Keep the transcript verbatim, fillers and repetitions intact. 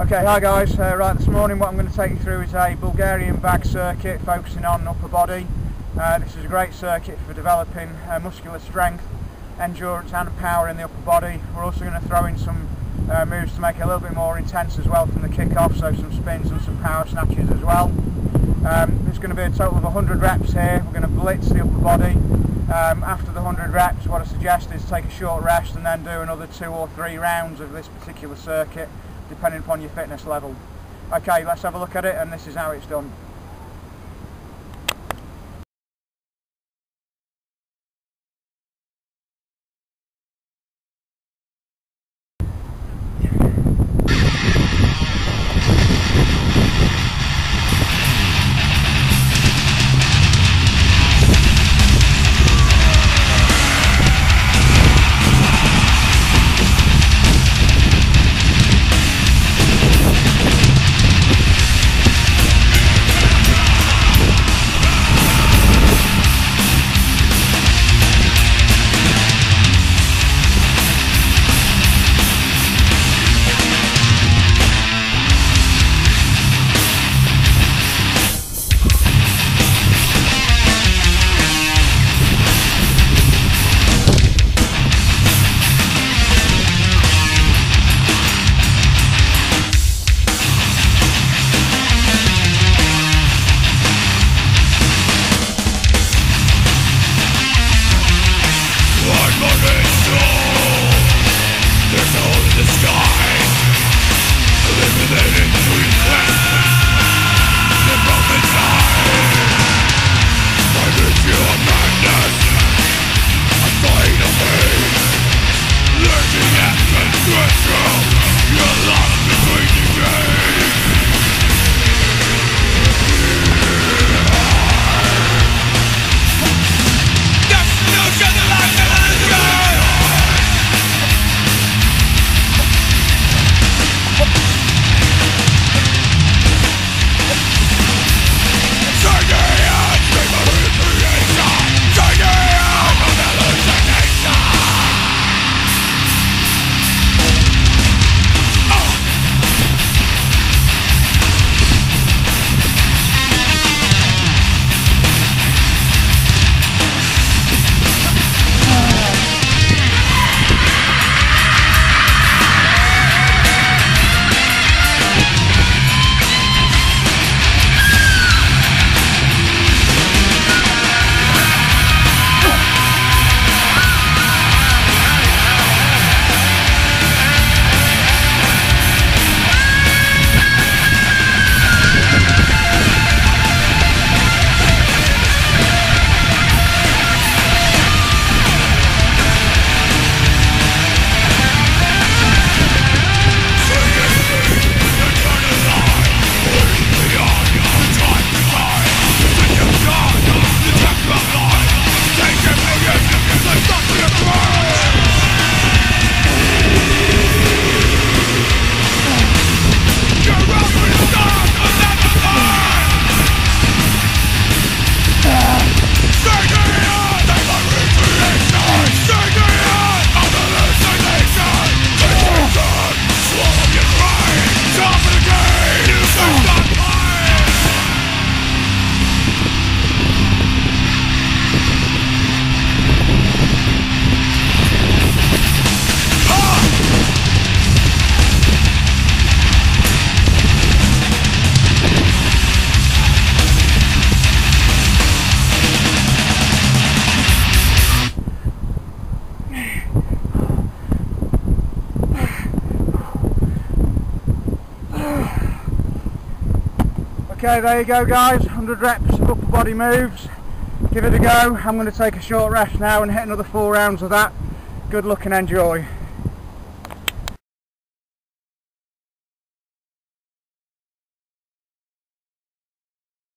Okay, hi guys, uh, right this morning what I'm going to take you through is a Bulgarian bag circuit focusing on upper body. Uh, this is a great circuit for developing uh, muscular strength, endurance and power in the upper body. We're also going to throw in some uh, moves to make it a little bit more intense as well from the kick-off, so some spins and some power snatches as well. Um, it's going to be a total of one hundred reps here. We're going to blitz the upper body. Um, after the one hundred reps, what I suggest is take a short rest and then do another two or three rounds of this particular circuit, depending upon your fitness level. Okay, let's have a look at it, and this is how it's done. Okay, there you go guys, one hundred reps of upper body moves, give it a go. I'm going to take a short rest now and hit another four rounds of that. Good luck and enjoy.